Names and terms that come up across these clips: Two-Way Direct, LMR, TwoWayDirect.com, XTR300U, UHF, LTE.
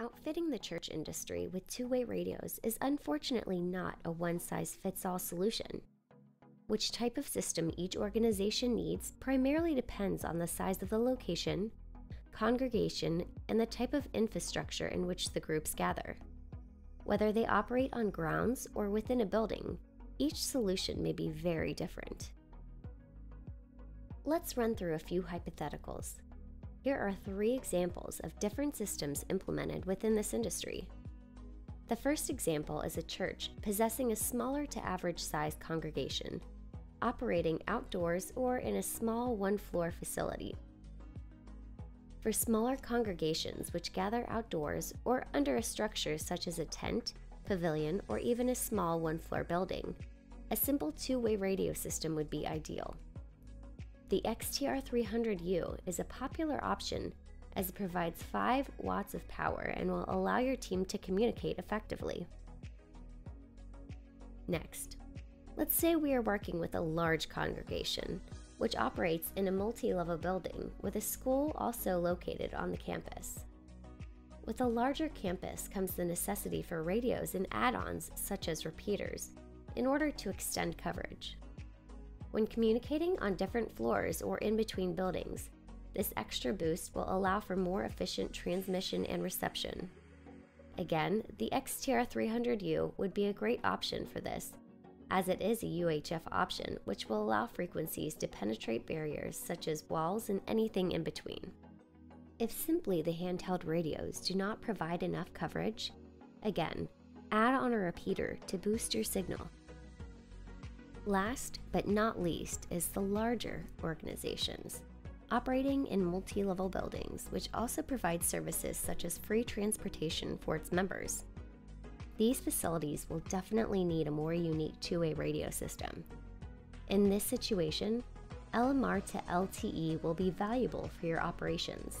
Outfitting the church industry with two-way radios is unfortunately not a one-size-fits-all solution. Which type of system each organization needs primarily depends on the size of the location, congregation, and the type of infrastructure in which the groups gather. Whether they operate on grounds or within a building, each solution may be very different. Let's run through a few hypotheticals. Here are three examples of different systems implemented within this industry. The first example is a church possessing a smaller to average size congregation, operating outdoors or in a small one-floor facility. For smaller congregations which gather outdoors or under a structure such as a tent, pavilion, or even a small one-floor building, a simple two-way radio system would be ideal. The XTR300U is a popular option as it provides 5 watts of power and will allow your team to communicate effectively. Next, let's say we are working with a large congregation, which operates in a multi-level building with a school also located on the campus. With a larger campus comes the necessity for radios and add-ons such as repeaters in order to extend coverage. When communicating on different floors or in between buildings, this extra boost will allow for more efficient transmission and reception. Again, the XTR300U would be a great option for this, as it is a UHF option which will allow frequencies to penetrate barriers such as walls and anything in between. If simply the handheld radios do not provide enough coverage, again, add on a repeater to boost your signal. Last but not least is the larger organizations, operating in multi-level buildings, which also provide services such as free transportation for its members. These facilities will definitely need a more unique two-way radio system. In this situation, LMR to LTE will be valuable for your operations.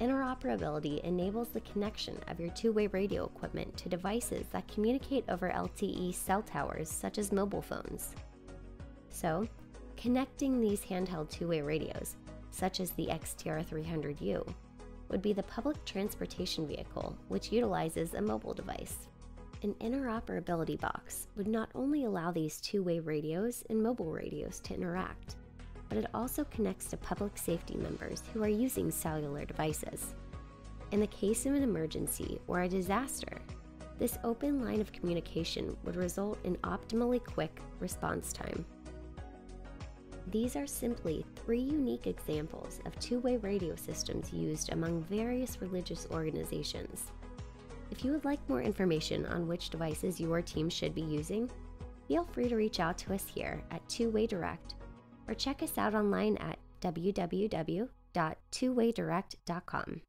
Interoperability enables the connection of your two-way radio equipment to devices that communicate over LTE cell towers such as mobile phones. So, connecting these handheld two-way radios, such as the XTR300U, would be the public transportation vehicle which utilizes a mobile device. An interoperability box would not only allow these two-way radios and mobile radios to interact, but it also connects to public safety members who are using cellular devices. In the case of an emergency or a disaster, this open line of communication would result in optimally quick response time. These are simply three unique examples of two-way radio systems used among various religious organizations. If you would like more information on which devices your team should be using, feel free to reach out to us here at Two-Way Direct, or check us out online at www.twowaydirect.com.